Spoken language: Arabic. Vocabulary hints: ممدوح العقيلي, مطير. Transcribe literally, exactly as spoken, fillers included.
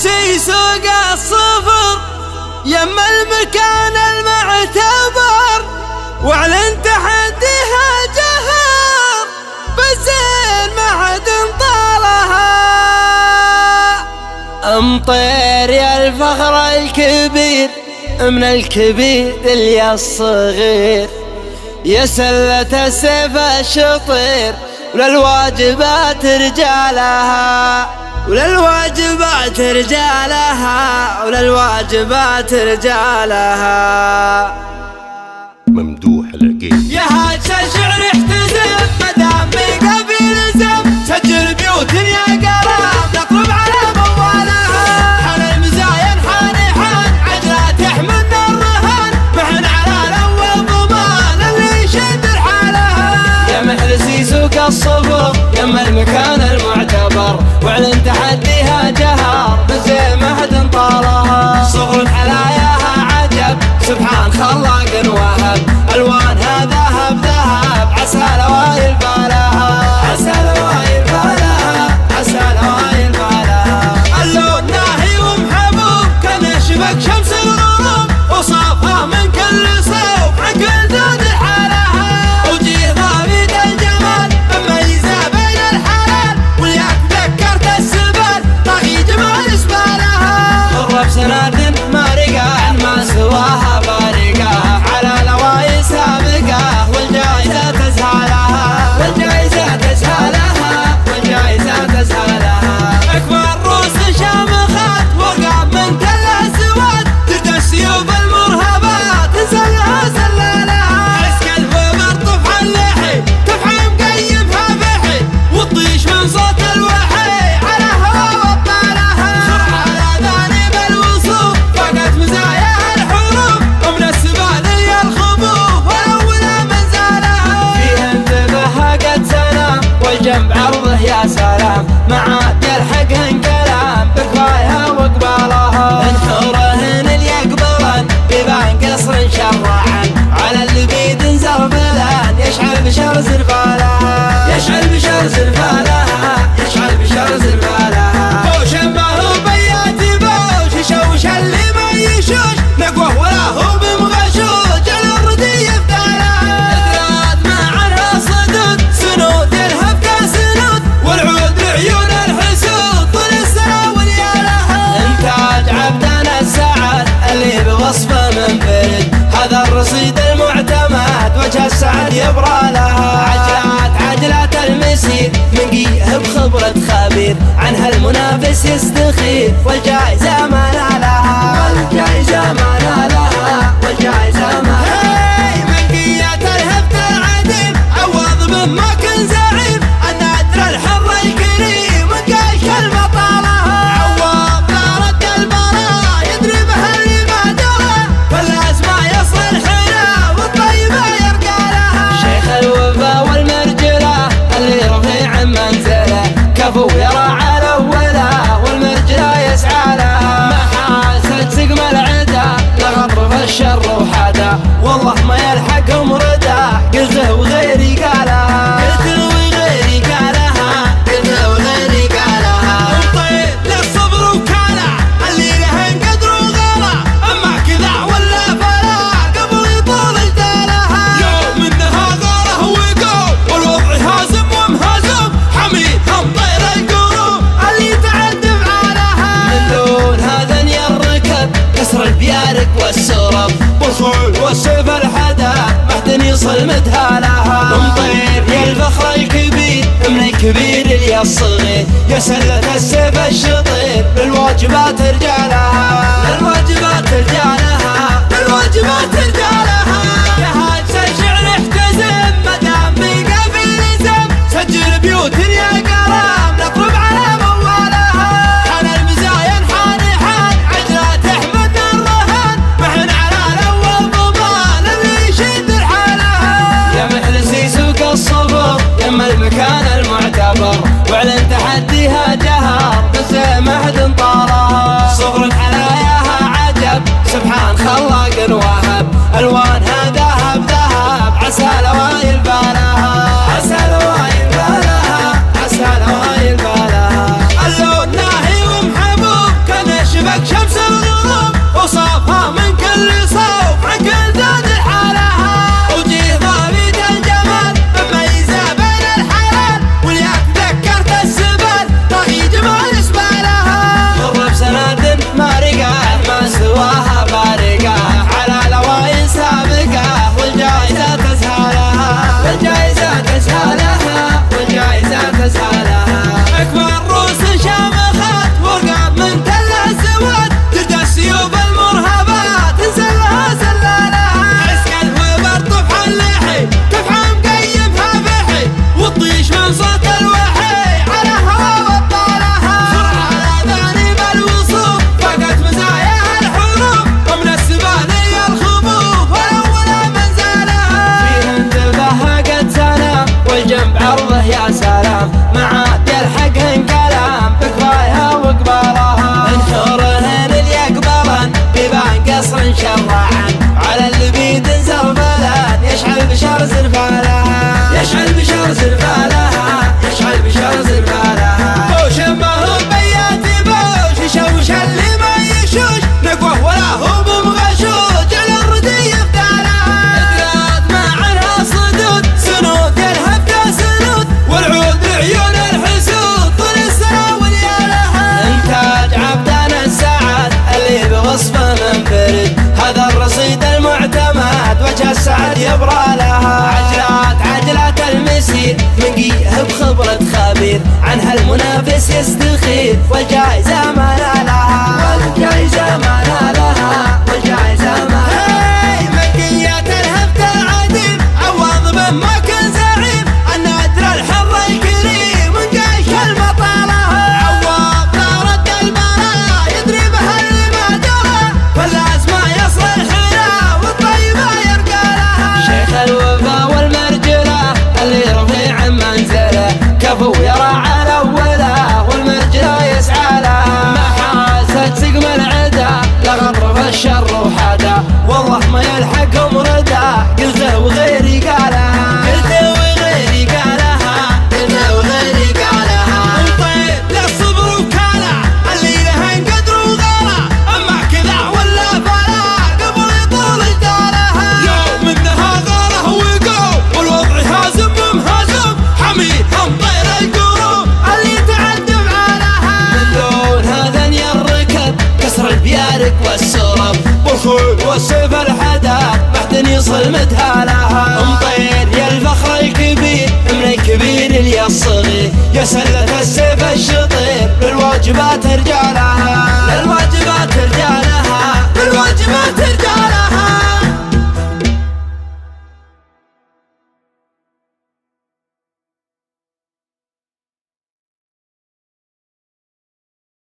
مشي سوق الصفر يما المكان المعتبر، واعلن تحديها جهر بزين ما حد انطالها. امطير يا الفخر الكبير من الكبير اللي الصغير، يا سلة السيف الشطير وللواجبات رجالها، وللواجبات رجالها، وللواجبات رجالها. ممدوح العقيلي يا هاد شعري احتزم مدام قبل زم، سجل بيوت يا قراب نقرب على موالها، حال المزاين حاني حان عجلة تحملنا الرهان، محن على الاول ضمان اللي يشد حالها. يا محلسي سوق الصفر يما المكان المعتبر، واعلن تحديها جهر بزي ما حد انطالها، صغر حلاياها عجب سبحان خلاق وهب، الوانها ذهب ذهب عسى لوايل بالها، عسى لوايل بالها، عسى لوايل بالها. اللون ناهي ومحبوب كان شبك شمس الغروب، وصافها من كل صوب عن كل دود حالها، وجيها بيد الجمال مميزه بين الحلال، ولياك تذكرت السبل طاغي جمع زبالها، غرة بسنات مارقه عن ما سواها بارقه، على نوايا سابقه والجايزه تزهلها، والجايزه تزهلها، والجايزه تزهلها. اكبر رؤوس شامخات ورقاب من كل السواد، تلك السيوف المرهبه تنزلها سلالها، جنب عرضه يا سلام ما عاد يلحقهن كلام، بكفايها وقبالها انحورهن اليقبلن بيبان قصر شرعا، على اللي بيد زربلان يشعل بشر زربالها، يشعل بشر زربالها، يشعل بشر زربالها. بوش ما هو بيات بوش يشوش اللي ما يشوش، نقوه ولا هو بمغشوش على الرد يفتالها، الاغراض ما عنها صدود سنود والعود بعيون الحسود طول السنة وليالها، انتاج عبدنا السعد اللي بوصفه منفرد، هذا الرصيد المعتمد وجه السعد يبرى لها، عجلات عجلات المسير منقيه بخبرة خبير، عنها المنافس يستخير والجائزة ما نالها، والجائزة ما نالها، والجائزة ما نالها. هي منقية الهبت العديم عوض مما كن زعيم، النادر الحر والله ما يلحقهم ردى، قلته وغيري قالها، قلته وغيري قالها، قلته وغيري قالها. وطيب للصبر وكاله اللي لهن قدر وغلا، اما كذا ولا فلا قبل يطول جدالها، يوم انها غاله وقوم والوضع هازم ومهزم، حميدهم طير القروب اللي تعد فعالها، من دون هذا الركب كسر البيارق والسرب، والخول والسيف الحدا ما حد يصل مدهالها. امطير يا الفخر الكبير من الكبير اللي الصغير، يا سلة السيف الشطير للواجبات رجالها، للواجبات رجالها، للواجبات رجالها. يا هاجس الشعر احتزم مدام قبل زم، سجل بيوت يا قرام نقرب على موالها، حان المزاين حاني حان عجلة تحملنا الرهان، محن يما المكان المعتبر، واعلن تحديها جهر بزي ما حد انطالها، صغر حلاياها عجب سبحان خلاق وهب، الوانها ذهب ذهب عسى لوايل بالها، عسى لوايل بالها، عسى لوايل بالها. اللون ناهي ومحبوب كان بشار زربالها، يشعل بشار زربالها، يشعل بشار زربالها. بوش ما هو بيات بوش يشوش اللي ما يشوش، نقوه ولا هو بمغشوش على الردي بدالها. اجراد ما عنها صدود، سنود يلهب كسنود، والعود بعيون الحسود طول السنة وليالها. انتاج عبدان السعد اللي بوصفه منفرد، هذا الرصيد المعتمد وجه السعد يبرى لها. عجلات عجلات المسير منقيها بخبرة خبير، عنها المنافس يستخير والجائزة ما نالها، والجائزة ما نالها، والجائزة ما نالها. هاي منقيات الهبت العديم عواظب ما كان زعيم، النادر الحر الكريم من جيش المطالها. عواب نارد البراء يدري بها اللي ما درى، فاللاز ما يصل الحلا والطيبة يرقى لها. شيخ الوفا والمرجلة اللي رفيع منزله، كفو يرى على أوله والمرجلة يسعى لها. ما حاست سقم العدا لغرف الشر وحدا، والله ما يلحقهم ردا قلته وغيري قالها، قلته وغيري قالها، قلته وغيري قالها. وطيب للصبر وكاله اللي لها قدر وغاله، اما كذا ولا فلا قبل يطول جدالها. يوم انها غاله وقوم والوضع هازم مهازم، حميها مطير القروب اللي تعذب عالها. من لون هذا الركب كسر البيارك والسرب، والخيل والسيف الحداد محتني صلمتها لها. مطير يا الفخر الكبير من الكبير للصغير، يا سلة السيف الشطير بالواجبات رجالها.